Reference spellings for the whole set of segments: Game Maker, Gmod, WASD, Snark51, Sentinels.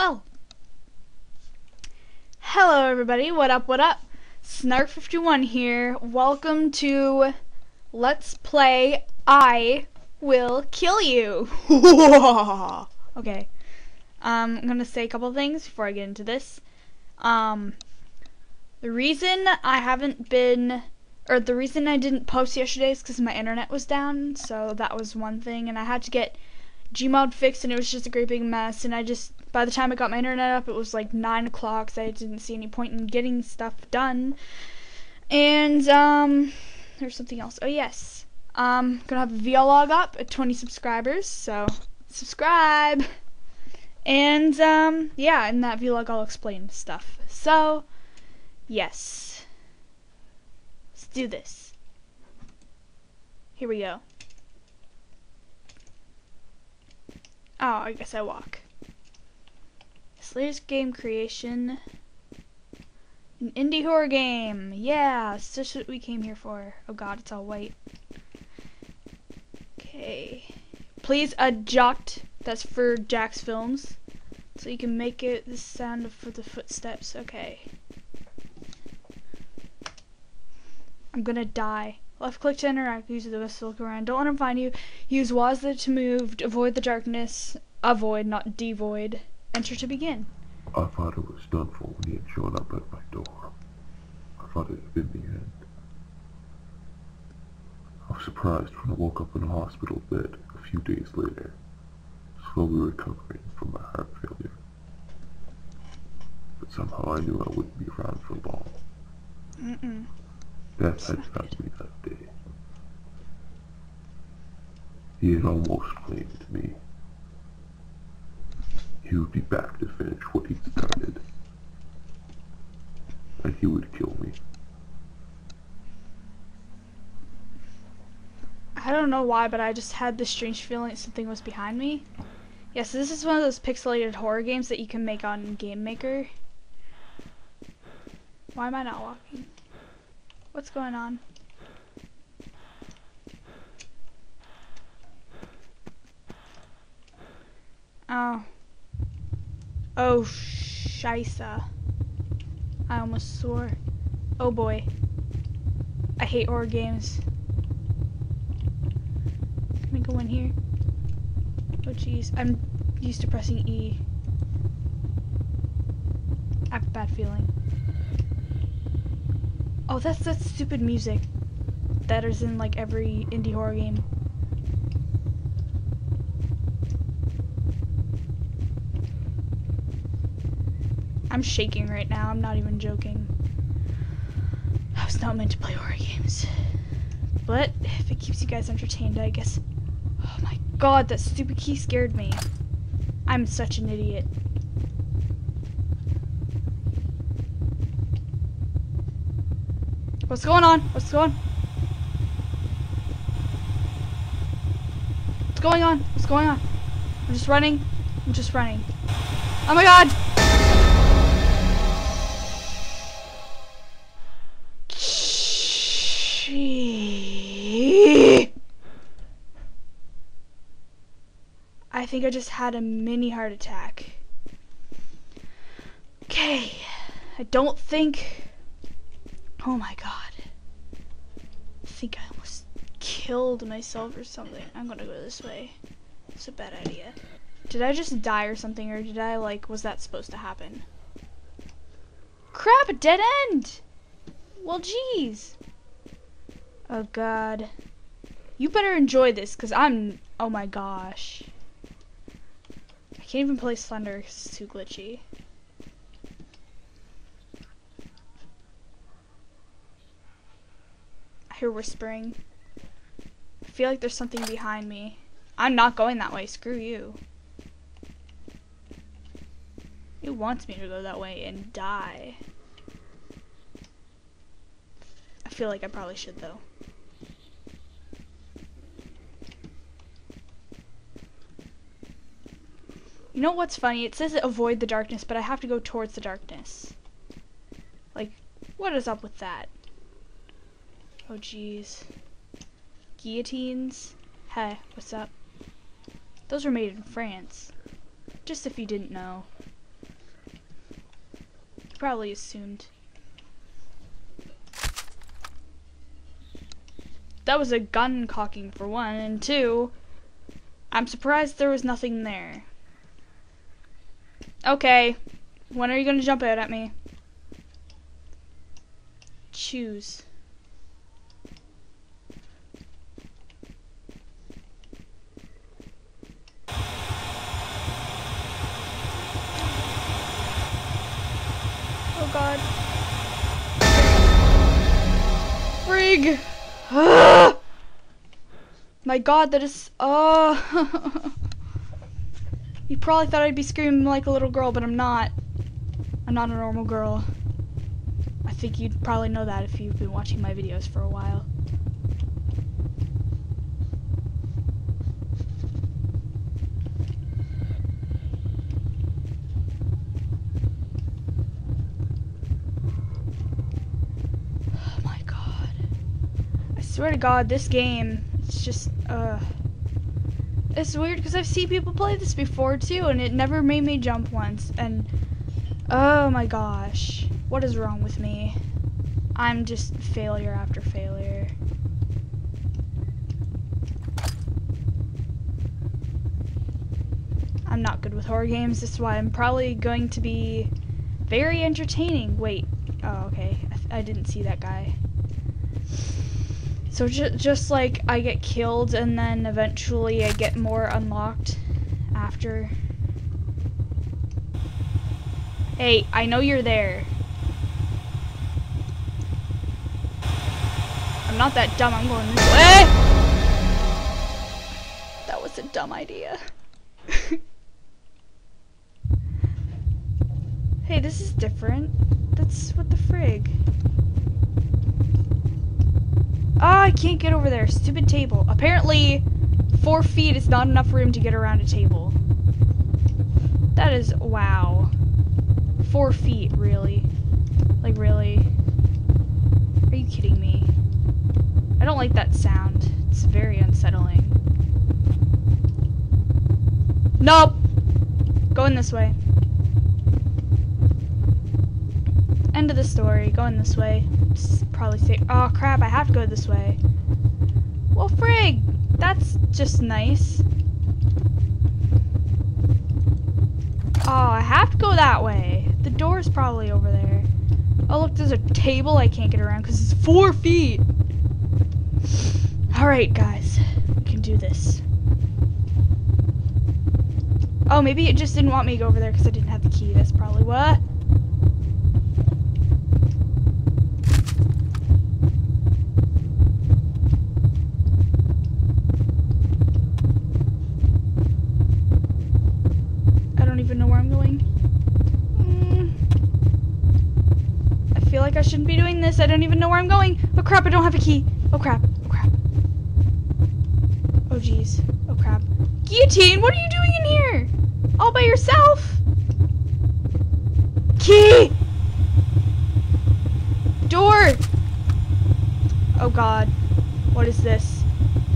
Well, hello everybody, what up? Snark51 here. Welcome to Let's Play I Will Kill You. Okay, I'm gonna say a couple things before I get into this. The reason I didn't post yesterday is because my internet was down, so that was one thing, and I had to get Gmod fixed, and it was just a great big mess, and by the time I got my internet up, it was like 9 o'clock, so I didn't see any point in getting stuff done. And, there's something else. Oh, yes. Gonna have a vlog up at 20 subscribers, so subscribe! And, yeah, in that vlog I'll explain stuff. So, yes. Let's do this. Here we go. Oh, I guess I walk. This latest game creation. An indie horror game. Yeah, it's just what we came here for. Oh god, it's all white. Okay. Please adjust. That's for Jack's Films. So you can make it the sound for the footsteps. Okay. I'm gonna die. Left click to interact, use the whistle, look around, don't let him find you, use WASD to move, avoid the darkness, avoid, not devoid, enter to begin. I thought it was done for when he had shown up at my door. I thought it had been the end. I was surprised when I woke up in a hospital bed a few days later, slowly recovering from my heart failure. But somehow I knew I wouldn't be around for long. Death had found me that day. He had almost claimed me. He would be back to finish what he'd started. And he would kill me. I don't know why, but I just had this strange feeling that something was behind me. Yeah, so this is one of those pixelated horror games that you can make on Game Maker. Why am I not walking? What's going on? Oh. Oh, scheisse. I almost swore. Oh boy. I hate horror games. Can we go in here? Oh jeez, I'm used to pressing E. I have a bad feeling. Oh, that's that stupid music that is in like every indie horror game. I'm shaking right now, I'm not even joking. I was not meant to play horror games. But if it keeps you guys entertained, I guess. Oh my god, that stupid key scared me. I'm such an idiot. What's going on? What's going on? I'm just running. Oh my god! I think I just had a mini heart attack. Okay. Oh my god. I think I almost killed myself or something. I'm gonna go this way. It's a bad idea. Did I just die or something, or was that supposed to happen? Crap, a dead end! Well, jeez. Oh god. You better enjoy this, because oh my gosh. I can't even play Slender because it's too glitchy. Hear whispering. I feel like there's something behind me. I'm not going that way. Screw you. It wants me to go that way and die. I feel like I probably should though. You know what's funny? It says avoid the darkness, but I have to go towards the darkness. Like, what is up with that? Oh jeez. Guillotines. Hey, what's up? Those were made in France. Just if you didn't know. probably assumed. That was a gun cocking for one, and two, I'm surprised there was nothing there. Okay, when are you gonna jump out at me? Choose. Oh God. Frig! My God, that is. Oh. You probably thought I'd be screaming like a little girl, but I'm not. I'm not a normal girl. I think you'd probably know that if you've been watching my videos for a while. I swear to God, this game, it's just, it's weird because I've seen people play this before too, and it never made me jump once, and, oh my gosh, what is wrong with me? I'm just failure after failure. I'm not good with horror games, that's why I'm probably going to be very entertaining. Wait, oh, okay, I didn't see that guy. So just like I get killed and then eventually I get more unlocked after. Hey, I know you're there. I'm not that dumb, I'm going this way. That was a dumb idea. Hey, this is different. That's what the frig. Ah, I can't get over there. Stupid table. Apparently, 4 feet is not enough room to get around a table. That is, wow. 4 feet, really? Like, really? Are you kidding me? I don't like that sound. It's very unsettling. Nope! Going this way. End of the story. Going this way. Probably say, oh crap, I have to go this way. Well, frig! That's just nice. Oh, I have to go that way. The door's probably over there. Oh, look, there's a table I can't get around because it's 4 feet. Alright, guys. We can do this. Oh, maybe it just didn't want me to go over there because I didn't have the key. That's probably what. I shouldn't be doing this. I don't even know where I'm going. Oh crap, I don't have a key. Oh crap. Oh crap. Oh jeez. Oh crap. Guillotine, what are you doing in here? All by yourself? Key! Door! Oh God. What is this?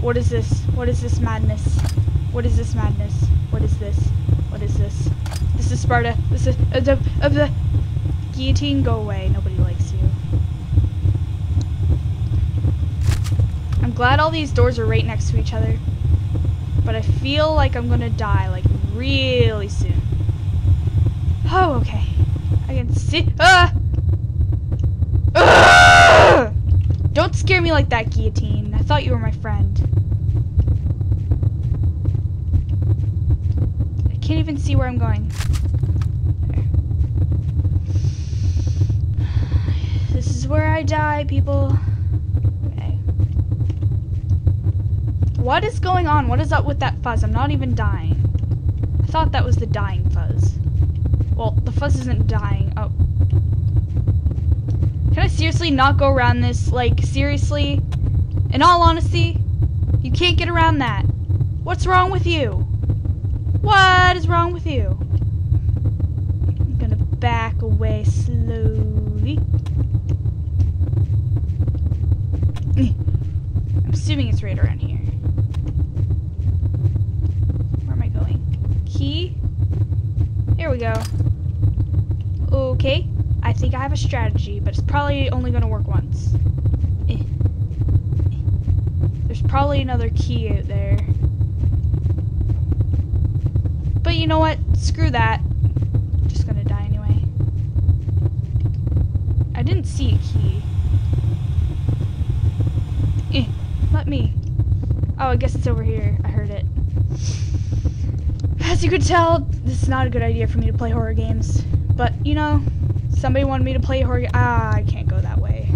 What is this? What is this madness? What is this madness? What is this? What is this? This is Sparta. This is the guillotine, go away. Nobody likes. I'm glad all these doors are right next to each other, but I feel like I'm gonna die like really soon. Oh, okay. I can see. Don't scare me like that, guillotine. I thought you were my friend. I can't even see where I'm going. There. This is where I die, people. What is going on? What is up with that fuzz? I'm not even dying. I thought that was the dying fuzz. Well, the fuzz isn't dying. Oh. Can I seriously not go around this? Like, seriously? In all honesty, you can't get around that. What's wrong with you? What is wrong with you? I'm gonna back away slowly. I'm assuming it's right around here. Here we go. Okay, I think I have a strategy, but it's probably only going to work once. There's probably another key out there. But you know what? Screw that. I'm just going to die anyway. I didn't see a key. Let me. Oh, I guess it's over here. I heard it. As you could tell, this is not a good idea for me to play horror games. But, you know, somebody wanted me to play horror games. Ah, I can't go that way.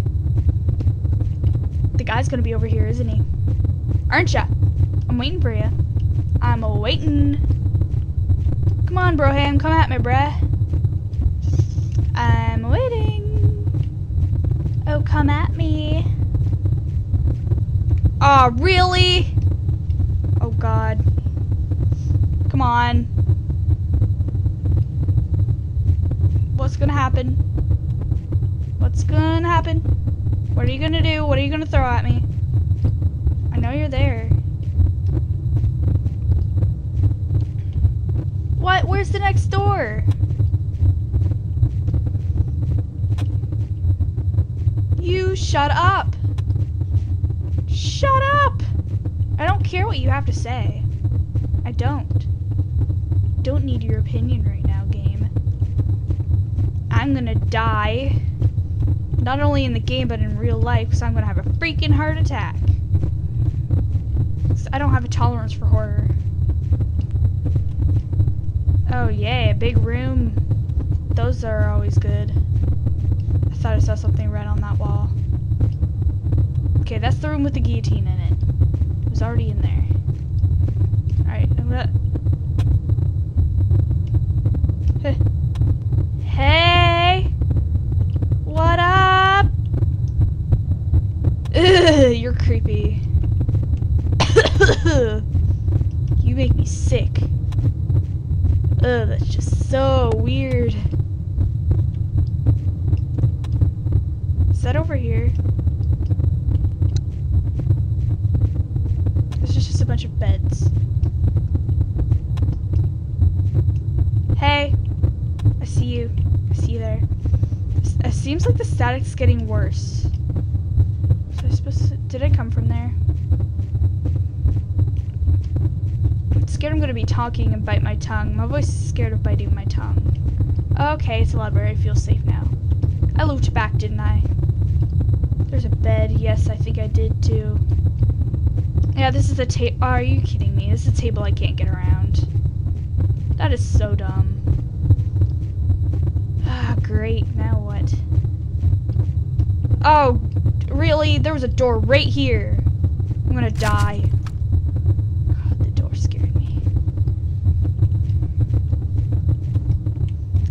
The guy's going to be over here, isn't he? Aren't ya? I'm waiting for ya. I'm waiting. Come on, Broham. Come at me, bruh. I'm waiting. Oh, come at me. Aw, really? Oh, God. Come on. What's gonna happen? What's gonna happen? What are you gonna do? What are you gonna throw at me? I know you're there. What? Where's the next door? You shut up. Shut up! I don't care what you have to say. I don't. Don't need your opinion right now, game. I'm gonna die. Not only in the game, but in real life, because I'm gonna have a freaking heart attack. I don't have a tolerance for horror. Oh, yay, a big room. Those are always good. I thought I saw something red on that wall. Okay, that's the room with the guillotine in it. It was already in there. Alright, I'm gonna... Hey! What up? Ugh, you're creepy. You make me sick. Ugh, that's just so weird. Is that over here? A bunch of beds. Hey, I see you. I see you there. It seems like the static's getting worse. Was I supposed to, did I come from there? I'm scared I'm gonna be talking and bite my tongue. My voice is scared of biting my tongue. Okay, it's a library. I feel safe now. I looked back, didn't I? There's a bed. Yes, I think I did too. Yeah, this is a table. Are you kidding me? This is a table I can't get around. That is so dumb. Ah, great. Now what? Oh, really? There was a door right here. I'm gonna die. God, the door scared me.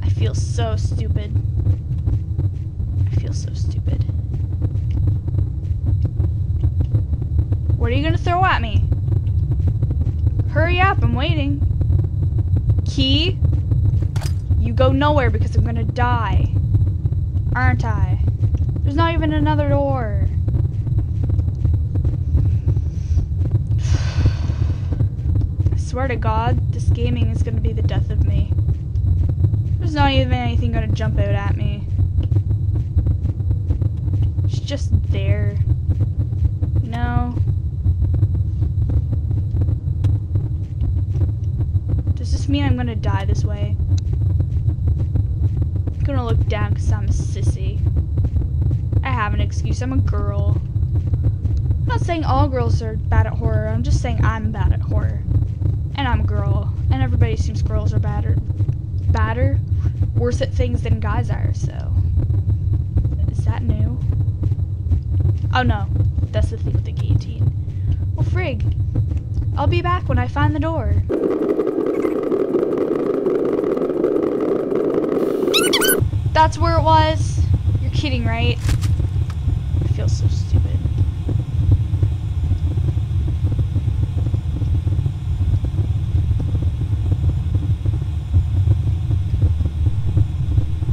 I feel so stupid. I feel so stupid. What are you gonna throw at me? Hurry up, I'm waiting. Key? You go nowhere because I'm gonna die. Aren't I? There's not even another door. I swear to God, this gaming is gonna be the death of me. There's not even anything gonna jump out at me. It's just there. No. Does this mean I'm gonna die this way? I'm gonna look down because I'm a sissy. I have an excuse. I'm a girl. I'm not saying all girls are bad at horror. I'm just saying I'm bad at horror. And I'm a girl. And everybody assumes girls are badder, worse at things than guys are, so. Is that new? Oh no. That's the thing with the guillotine. Well, frig. I'll be back when I find the door. That's where it was. You're kidding, right? I feel so stupid.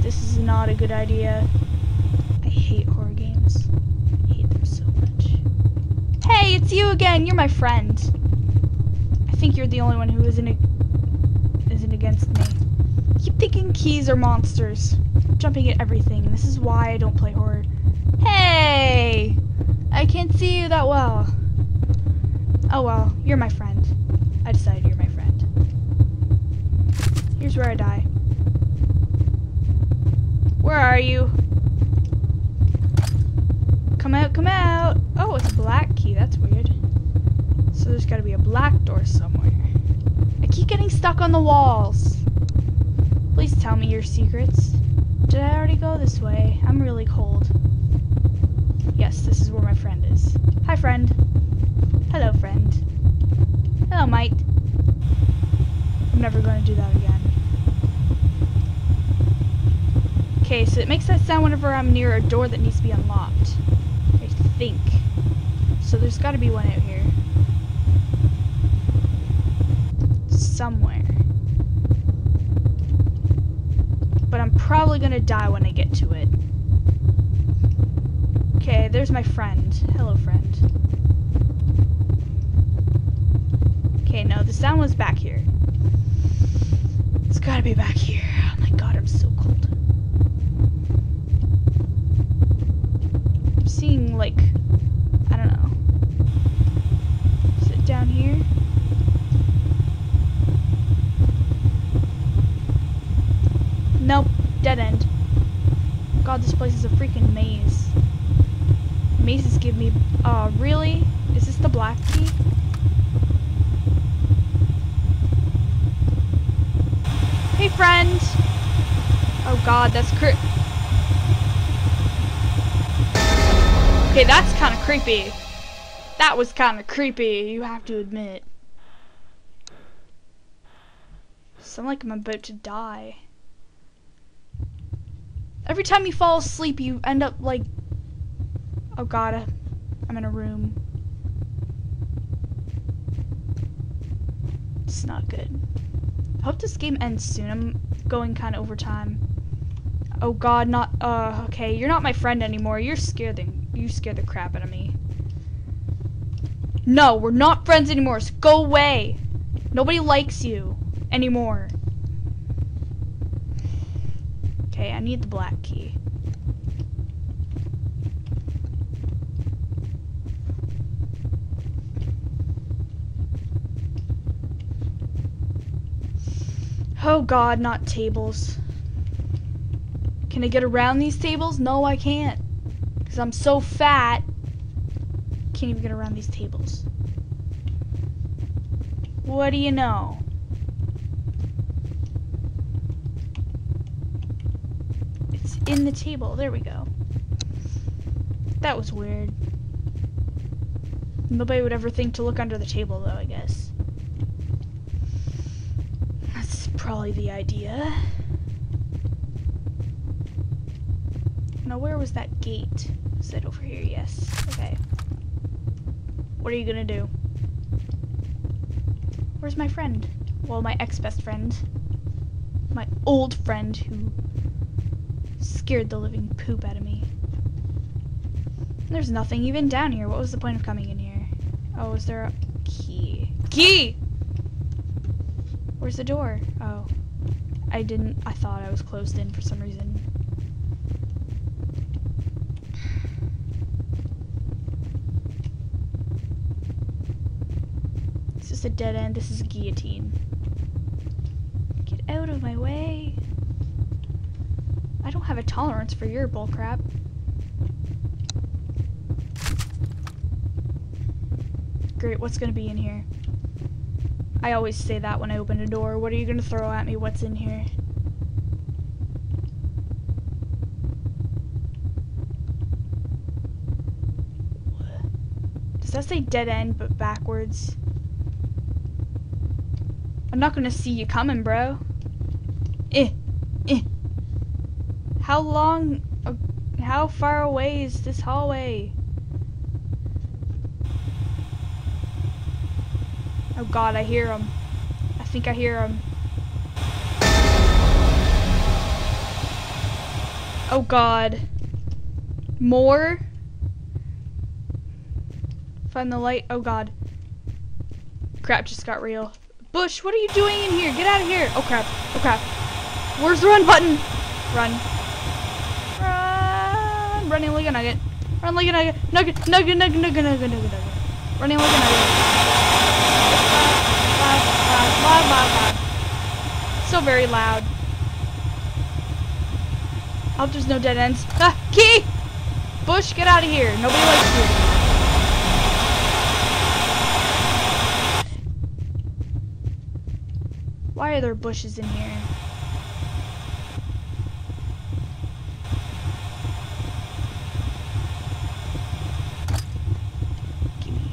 This is not a good idea. I hate horror games. I hate them so much. Hey, it's you again. You're my friend. I think you're the only one who isn't against me. keep thinking keys are monsters. Jumping at everything, and this is why I don't play horror. Hey! I can't see you that well. Oh well, you're my friend. I decided you're my friend. Here's where I die. Where are you? Come out, come out! Oh, it's a black key, that's weird. So there's gotta be a black door somewhere. I keep getting stuck on the walls. Please tell me your secrets. Did I already go this way? I'm really cold. Yes, this is where my friend is. Hi, friend. Hello, friend. Hello, mate. I'm never going to do that again. Okay, so it makes that sound whenever I'm near a door that needs to be unlocked, I think. So there's got to be one out here. Somewhere. But I'm probably going to die when I get to it. Okay, there's my friend. Hello, friend. Okay, no, the sound was back here. It's got to be back here. Oh my god, I'm so cold. I'm seeing, like, I don't know. Is it down here? Nope, dead end. God, this place is a freaking maze. Mazes give me, really? Is this the black key? Hey, friend! Oh god, that's okay, that's kinda creepy. That was kinda creepy, you have to admit. Sound like I'm about to die. Every time you fall asleep, you end up like... Oh god, I'm in a room. It's not good. I hope this game ends soon. I'm going kind of over time. Oh god, not... okay, you're not my friend anymore. You scared the crap out of me. No, we're not friends anymore. So go away. Nobody likes you anymore. Okay, I need the black key. Oh god, not tables. Can I get around these tables? No, I can't. Because I'm so fat. Can't even get around these tables. What do you know? In the table. There we go. That was weird. Nobody would ever think to look under the table, though, I guess. That's probably the idea. Now, where was that gate? Is that over here? Yes. Okay. What are you gonna do? Where's my friend? Well, my ex-best friend. My old friend who... scared the living poop out of me. There's nothing even down here. What was the point of coming in here? Oh, is there a key? Key! Where's the door? Oh. I thought I was closed in for some reason. It's just a dead end. This is a guillotine. Get out of my way. I don't have a tolerance for your bullcrap. Great, what's gonna be in here? I always say that when I open a door. What are you gonna throw at me? What's in here? Does that say dead end but backwards? I'm not gonna see you coming, bro. How far away is this hallway? Oh god, I hear him. I think I hear him. Oh god. More? Find the light. Oh god. Crap just got real. Bush, what are you doing in here? Get out of here. Oh crap. Oh crap. Where's the run button? Run. Run. Running like a nugget. Run like a nugget. Nugget, nugget, nugget, nugget, nugget, nugget, nugget. Running like a nugget. Loud, loud, loud, loud. So very loud. I hope there's no dead ends. Ah, key! Bush, get out of here. Nobody likes you. Why are there bushes in here? Give me.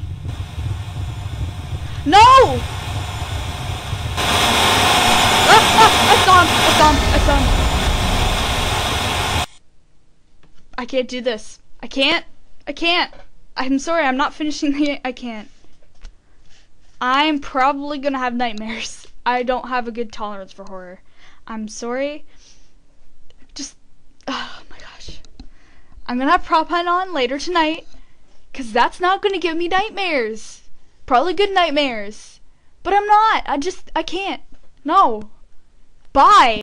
No! I saw him. I can't do this. I can't. I'm sorry, I'm not finishing the. I can't. I'm probably gonna have nightmares. I don't have a good tolerance for horror. I'm sorry. Just, oh my gosh. I'm gonna have prop hunt on later tonight, cause that's not gonna give me nightmares. Probably good nightmares, but I'm not. I can't. No. Bye.